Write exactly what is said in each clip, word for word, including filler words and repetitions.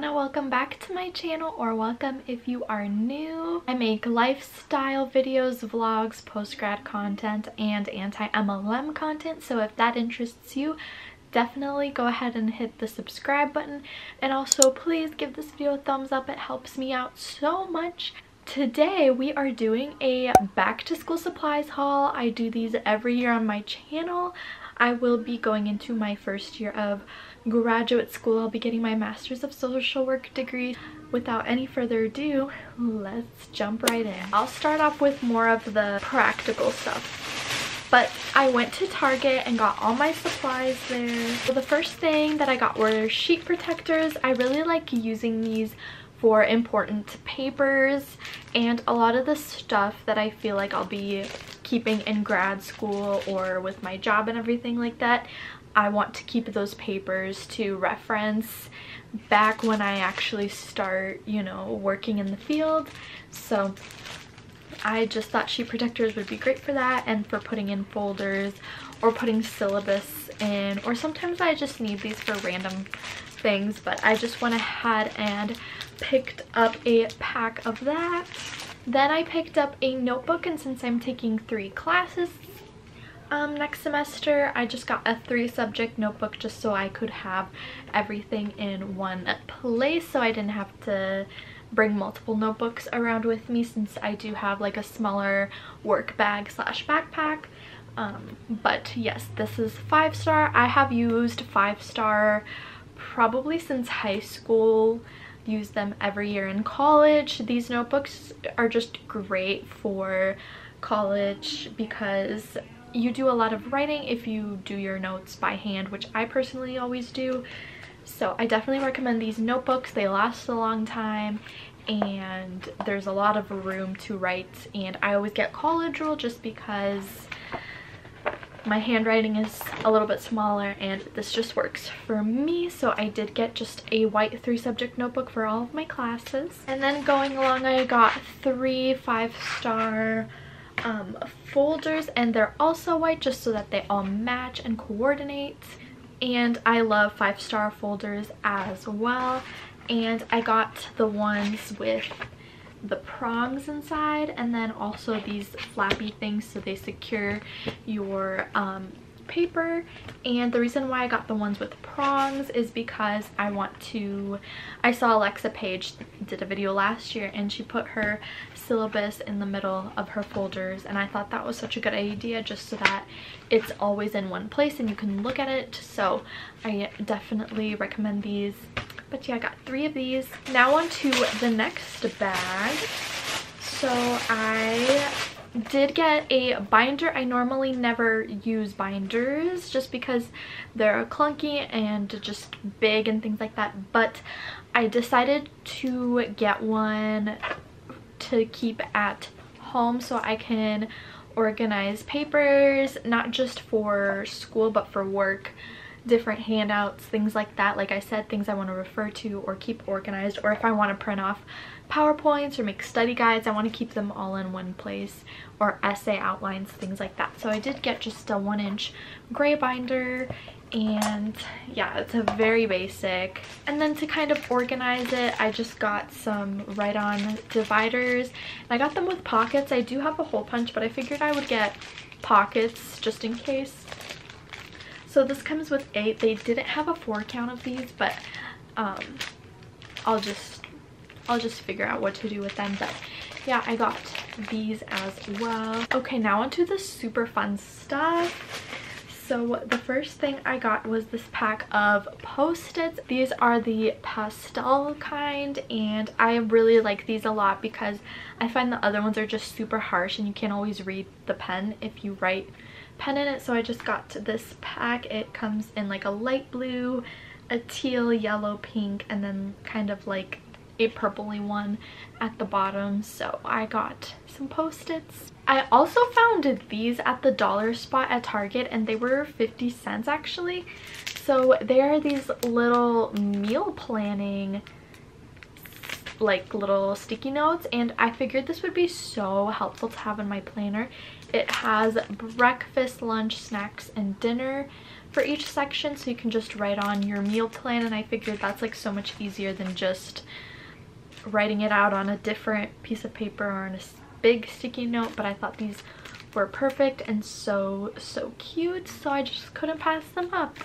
Brianna, welcome back to my channel, or welcome if you are new. I make lifestyle videos, vlogs, post-grad content, and anti-M L M content, so if that interests you, definitely go ahead and hit the subscribe button, and also please give this video a thumbs up. It helps me out so much. Today we are doing a back to school supplies haul. I do these every year on my channel. I will be going into my first year of graduate school. I'll be getting my master's of social work degree. Without any further ado, let's jump right in. I'll start off with more of the practical stuff. But I went to Target and got all my supplies there. So the first thing that I got were sheet protectors. I really like using these for important papers and a lot of the stuff that I feel like I'll be keeping in grad school or with my job and everything like that. I want to keep those papers to reference back when I actually start, you know, working in the field. So I just thought sheet protectors would be great for that and for putting in folders or putting syllabus in, or sometimes I just need these for random things, but I just went ahead and picked up a pack of that. Then I picked up a notebook, and since I'm taking three classes um, next semester, I just got a three subject notebook just so I could have everything in one place, so I didn't have to bring multiple notebooks around with me since I do have like a smaller work bag slash backpack. Um, but yes, this is five star. I have used five star probably since high school. Use them every year in college. These notebooks are just great for college because you do a lot of writing if you do your notes by hand, which I personally always do. So I definitely recommend these notebooks. They last a long time and there's a lot of room to write, and I always get college rule just because my handwriting is a little bit smaller and this just works for me. So I did get just a white three subject notebook for all of my classes. And then going along, I got three five star um, folders, and they're also white just so that they all match and coordinate. And I love five star folders as well. And I got the ones with the prongs inside, and then also these flappy things so they secure your um, paper. And the reason why I got the ones with prongs is because I want to I saw Alexa Page did a video last year, and she put her syllabus in the middle of her folders, and I thought that was such a good idea just so that it's always in one place and you can look at it. So I definitely recommend these. But yeah, I got three of these. Now on to the next bag. So I did get a binder. I normally never use binders just because they're clunky and just big and things like that. But I decided to get one to keep at home so I can organize papers, not just for school but for work. Different handouts, things like that. Like I said, things I want to refer to or keep organized, or if I want to print off PowerPoints or make study guides, I want to keep them all in one place, or essay outlines, things like that. So I did get just a one inch gray binder, and yeah, it's a very basic. And then to kind of organize it, I just got some write-on dividers, and I got them with pockets. I do have a hole punch, but I figured I would get pockets just in case. So this comes with eight. They didn't have a four count of these, but um, I'll just I'll just figure out what to do with them. But yeah, I got these as well. Okay, now onto the super fun stuff. So the first thing I got was this pack of Post-its. These are the pastel kind, and I really like these a lot because I find the other ones are just super harsh and you can't always read the pen if you write pen in it. So I just got this pack. It comes in like a light blue, a teal, yellow, pink, and then kind of like a purpley one at the bottom. So I got some Post-its. I also found these at the dollar spot at Target, and they were fifty cents actually. So they are these little meal planning like little sticky notes, and I figured this would be so helpful to have in my planner. It has breakfast, lunch, snacks, and dinner for each section, so you can just write on your meal plan, and I figured that's like so much easier than just writing it out on a different piece of paper or on a big sticky note. But I thought these were perfect and so so cute, so I just couldn't pass them up.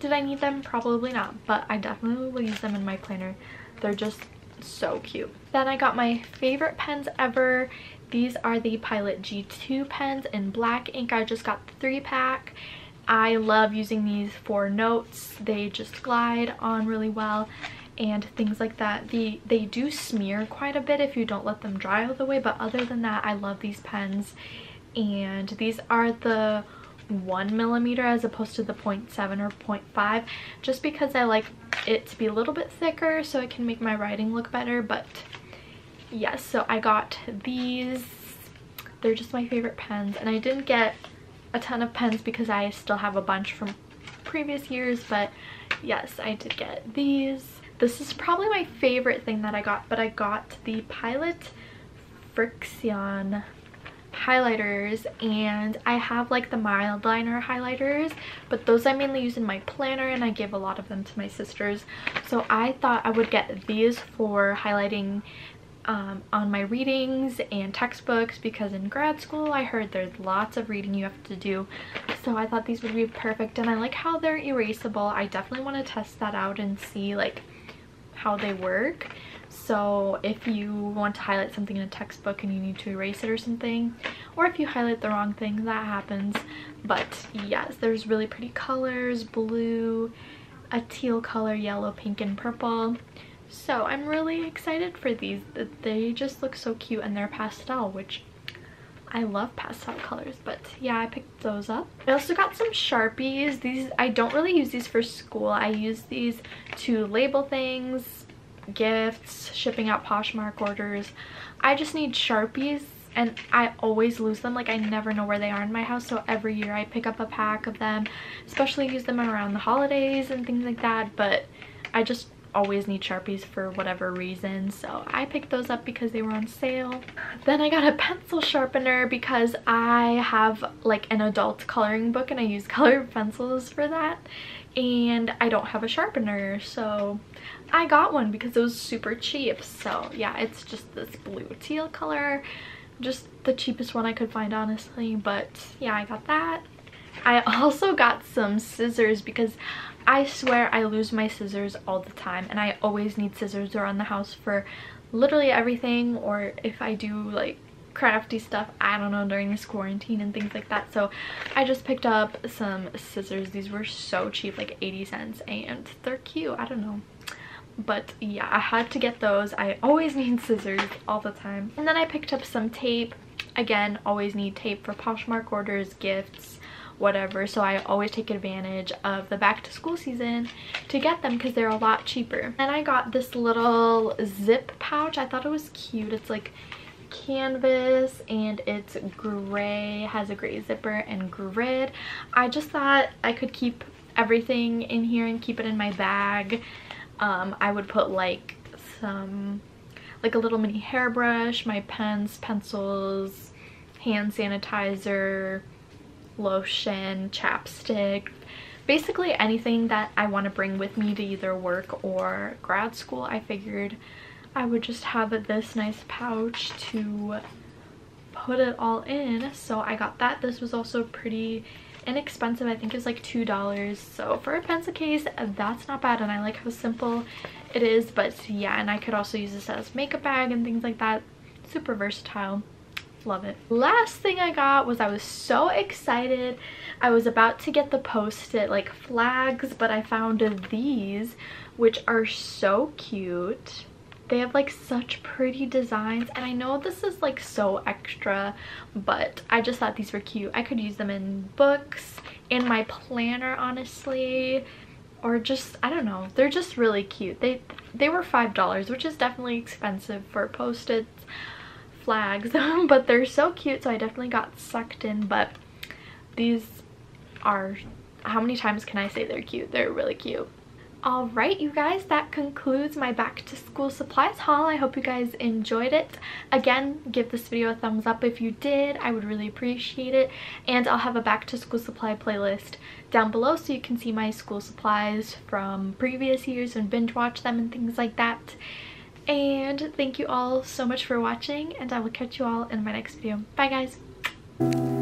Did I need them? Probably not, but I definitely will use them in my planner. They're just so cute. Then I got my favorite pens ever. These are the Pilot G two pens in black ink. I just got the three pack. I love using these for notes. They just glide on really well and things like that. The, they do smear quite a bit if you don't let them dry all the way, but other than that, I love these pens. And these are the one millimeter as opposed to the zero point seven or zero point five, just because I like it to be a little bit thicker so it can make my writing look better. But yes, so I got these. They're just my favorite pens, and I didn't get a ton of pens because I still have a bunch from previous years, but yes, I did get these. This is probably my favorite thing that I got, but I got the Pilot FriXion highlighters, and I have like the Mildliner highlighters, but those I mainly use in my planner, and I give a lot of them to my sisters. So I thought I would get these for highlighting um, on my readings and textbooks, because in grad school I heard there's lots of reading you have to do. So I thought these would be perfect, and I like how they're erasable. I definitely want to test that out and see like how they work. So if you want to highlight something in a textbook and you need to erase it or something, or if you highlight the wrong thing, that happens. But yes, there's really pretty colors: blue, a teal color, yellow, pink, and purple. So I'm really excited for these. They just look so cute, and they're pastel, which I love pastel colors. But yeah, I picked those up. I also got some Sharpies. These, I don't really use these for school. I use these to label things, gifts, shipping out Poshmark orders. I just need Sharpies, and I always lose them. Like, I never know where they are in my house, so every year I pick up a pack of them, especially use them around the holidays and things like that. But I just always need Sharpies for whatever reason, so I picked those up because they were on sale. Then I got a pencil sharpener because I have like an adult coloring book and I use colored pencils for that, and I don't have a sharpener, so I got one because it was super cheap. So yeah, it's just this blue teal color, just the cheapest one I could find, honestly. But yeah, I got that. I also got some scissors because I swear I lose my scissors all the time, and I always need scissors around the house for literally everything, or if I do like crafty stuff, I don't know, during this quarantine and things like that. So I just picked up some scissors. These were so cheap, like eighty cents, and they're cute. I don't know, but yeah, I had to get those. I always need scissors all the time. And then I picked up some tape. Again, always need tape for Poshmark orders, gifts, whatever, so I always take advantage of the back to school season to get them because they're a lot cheaper. And I got this little zip pouch. I thought it was cute. It's like canvas and it's gray, has a gray zipper and grid. I just thought I could keep everything in here and keep it in my bag. um I would put like some, like a little mini hairbrush, my pens, pencils, hand sanitizer, lotion, chapstick, basically anything that I want to bring with me to either work or grad school. I figured I would just have this nice pouch to put it all in, so I got that. This was also pretty inexpensive. I think it's like two dollars, so for a pencil case, that's not bad, and I like how simple it is. But yeah, and I could also use this as makeup bag and things like that. Super versatile, love it. Last thing I got was, I was so excited, I was about to get the post-it like flags, but I found these, which are so cute. They have like such pretty designs, and I know this is like so extra, but I just thought these were cute. I could use them in books, in my planner, honestly, or just, I don't know, they're just really cute. They they were five dollars, which is definitely expensive for post-its, flags, but they're so cute, so I definitely got sucked in. But these are, how many times can I say they're cute? They're really cute. Alright you guys, that concludes my back to school supplies haul. I hope you guys enjoyed it. Again, give this video a thumbs up if you did. I would really appreciate it. And I'll have a back to school supply playlist down below so you can see my school supplies from previous years and binge watch them and things like that. And thank you all so much for watching, and I will catch you all in my next video. Bye guys!